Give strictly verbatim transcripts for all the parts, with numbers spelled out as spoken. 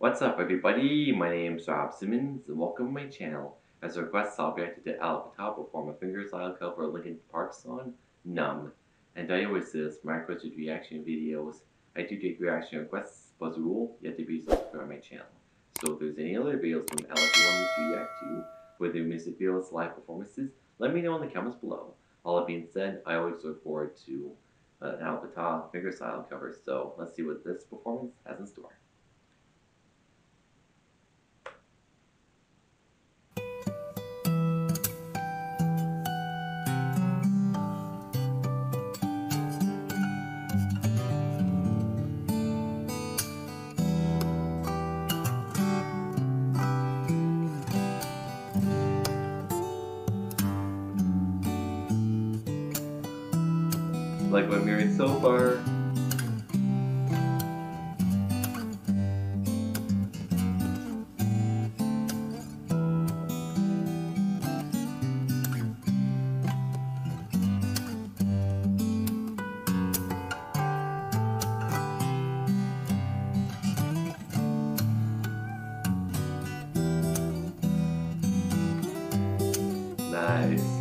What's up everybody, my name is Rob Simmons and welcome to my channel. As a request, I'll react to Alip Ba Ta perform a fingerstyle cover of Linkin Park's song, Numb. And I always do this for my requested reaction videos. I do take reaction requests, but as a rule, you have to be subscribed to my channel. So if there's any other videos from Alip you want me to react to, whether music videos, live performances, let me know in the comments below. All that being said, I always look forward to uh, an Alip Ba Ta fingerstyle cover, so let's see what this performance has in store. Like what I'm hearing so far. Nice.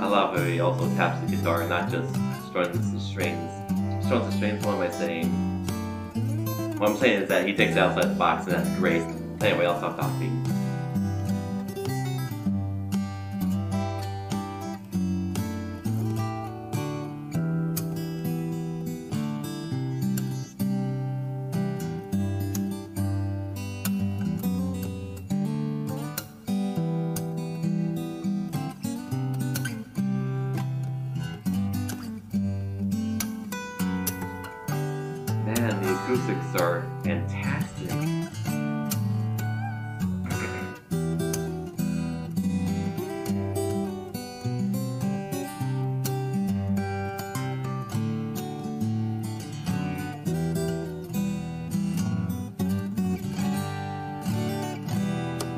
I love how he also taps the guitar, not just strums the strings. Strums the strings, what am I saying? What I'm saying is that he takes it outside the box, and that's great. Anyway, I'll stop talking. Man, the acoustics are fantastic.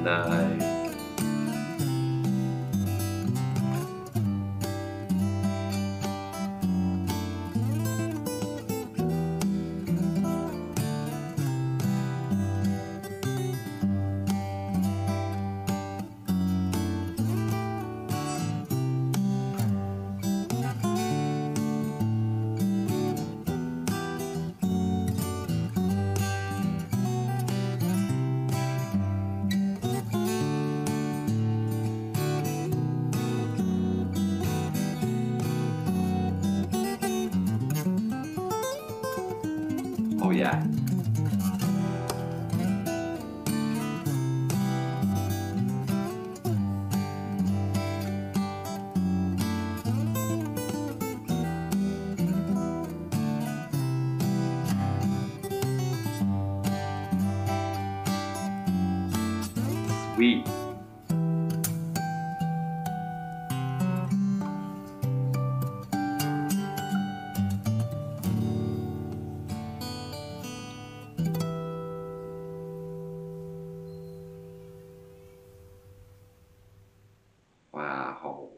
Nice. Oh yeah. Sweet. Wow,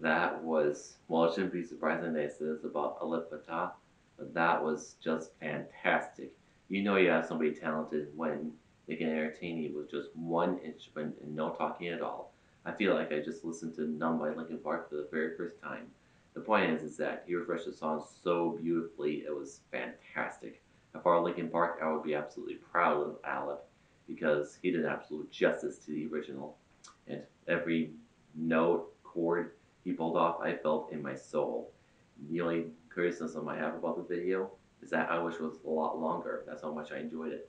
that was, well, it shouldn't be surprising that I said this about Alip Ba Ta, but that was just fantastic. You know you have somebody talented when they can entertain you with just one instrument and no talking at all. I feel like I just listened to Numb by Linkin Park for the very first time. The point is, is that he refreshed the song so beautifully, it was fantastic. If I were Linkin Park, I would be absolutely proud of Alip, because he did absolute justice to the original, and every note, chord he pulled off, I felt in my soul. The only criticism I have about the video is that I wish it was a lot longer. That's how much I enjoyed it.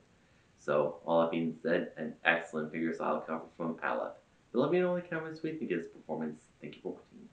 So, all that being said, an excellent fingerstyle cover from Alip. But let me know in the comments what you think of this performance. Thank you for watching.